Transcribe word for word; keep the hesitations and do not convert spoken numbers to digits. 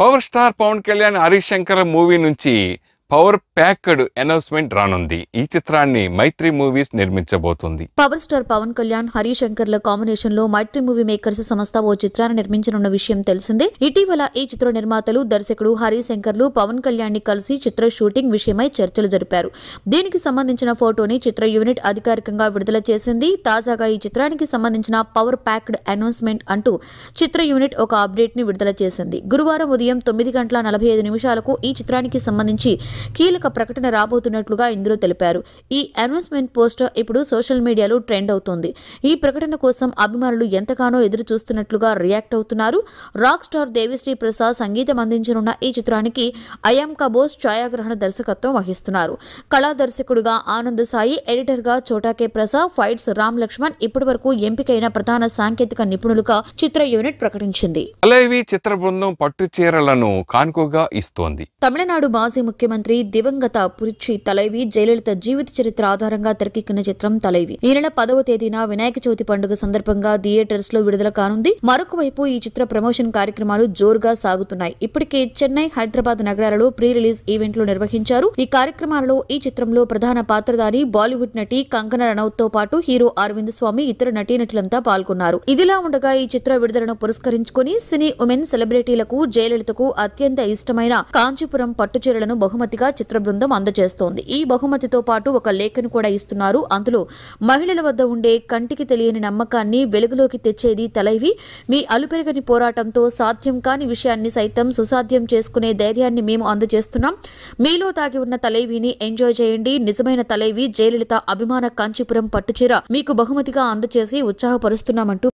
Power star Pawan Kalyan Harish Shankar movie నుంచి power packed announcement రానుంది. ఈ చిత్రాన్ని మైత్రి మూవీస్ నిర్మించబోతుంది. పవర్ స్టార్ పవన్ కళ్యాణ్ హరీష్ శంకర్ల కాంబినేషన్ లో మైత్రి మూవీ మేకర్స్ సంస్థ ఓ చిత్రాన్ని నిర్మించనున్న విషయం తెలిసిందే. ఇటీవల ఈ చిత్ర నిర్మాతలు దర్శకుడు హరీష్ శంకర్లు పవన్ కళ్యాణ్ ని కలిసి చిత్ర షూటింగ్ విషయమై చర్చలు జరిపారు. దీనికి సంబంధించిన ఫోటోని చిత్ర యూనిట్ అధికారికంగా విడుదల చేసింది. తాజాగా ఈ చిత్రానికి సంబంధించిన పవర్ ప్యాక్డ్ అనౌన్స్మెంట్ అంటూ చిత్ర యూనిట్ ఒక అప్డేట్ ని విడుదల చేసింది. గురువారం ఉదయం తొమ్మిది గంటల నలభై ఐదు నిమిషాలకు ఈ చిత్రానికి సంబంధించి కీలక ప్రకటన రాబోతున్నట్లుగా ఇందులో తెలిపారు. ఈ అనౌన్స్మెంట్ పోస్టర్ ఇప్పుడు సోషల్ మీడియాలో ట్రెండ్ అవుతోంది. ఈ ప్రకటన కోసం అభిమానులు ఎంతగానో ఎదురు చూస్తున్నట్లుగా రియాక్ట్ అవుతున్నారు. రాక్ స్టార్ దేవిశ్రీ ప్రసాద్ సంగీతం అందించనున్న ఈ చిత్రానికి అయాం కబోస్ ఛాయాగ్రహణ దర్శకత్వం వహిస్తున్నారు. కళా దర్శకుడుగా ఆనంద్ సాయి, ఎడిటర్గా చోటాకే ప్రసాద్, ఫైట్స్ రామ్ లక్ష్మణ్, ఇప్పటి వరకు ఎంపికైన ప్రధాన సాంకేతిక నిపుణులుగా చిత్ర యూనిట్ ప్రకటించింది. తలైవి చిత్ర బృందం పట్టు చీరలను కానుకగా ఇస్తోంది. తమిళనాడు మాజీ ముఖ్యమంత్రి దివంగత పురిచి తలైవి జయలలిత జీవిత చరిత్ర ఆధారంగా తెరకెక్కిన చిత్రం తలైవి ఈ నెల పదవ తేదీన వినాయక చవితి పండుగ సందర్భంగా థియేటర్స్ లో విడుదల కానుంది. మరొక వైపు ఈ చిత్ర ప్రమోషన్ కార్యక్రమాలు జోరుగా సాగుతున్నాయి. ఇప్పటికే చెన్నై, హైదరాబాద్ నగరాలలో ప్రీ రిలీజ్ ఈవెంట్లు నిర్వహించారు. ఈ కార్యక్రమాలలో ఈ చిత్రంలో ప్రధాన పాత్రధారి బాలీవుడ్ నటి కంగనా రనౌత్ తో పాటు హీరో అరవింద్ స్వామి, ఇతర నటీనటులంతా పాల్గొన్నారు. ఇదిలా ఉండగా ఈ చిత్ర విడుదలను పురస్కరించుకుని సినీ ఉమెన్ సెలబ్రిటీలకు జయలలితకు అత్యంత ఇష్టమైన కాంచీపురం పట్టు చీరలను బహుమతి చిత్ర బృందం అందజేస్తోంది. ఈ బహుమతితో పాటు ఒక లేఖను కూడా ఇస్తున్నారు. అందులో మహిళల వద్ద ఉండే కంటికి తెలియని నమ్మకాన్ని వెలుగులోకి తెచ్చేది తలైవి. మీ అలుపెరగని పోరాటంతో సాధ్యం కాని విషయాన్ని సైతం సుసాధ్యం చేసుకునే ధైర్యాన్ని మేము అందజేస్తున్నాం. మీలో దాగి ఉన్న తలైవిని ఎంజాయ్ చేయండి. నిజమైన తలైవి జయలలిత అభిమాన కాంచీపురం పట్టుచీర మీకు బహుమతిగా అందజేసి ఉత్సాహపరుస్తున్నామంటూ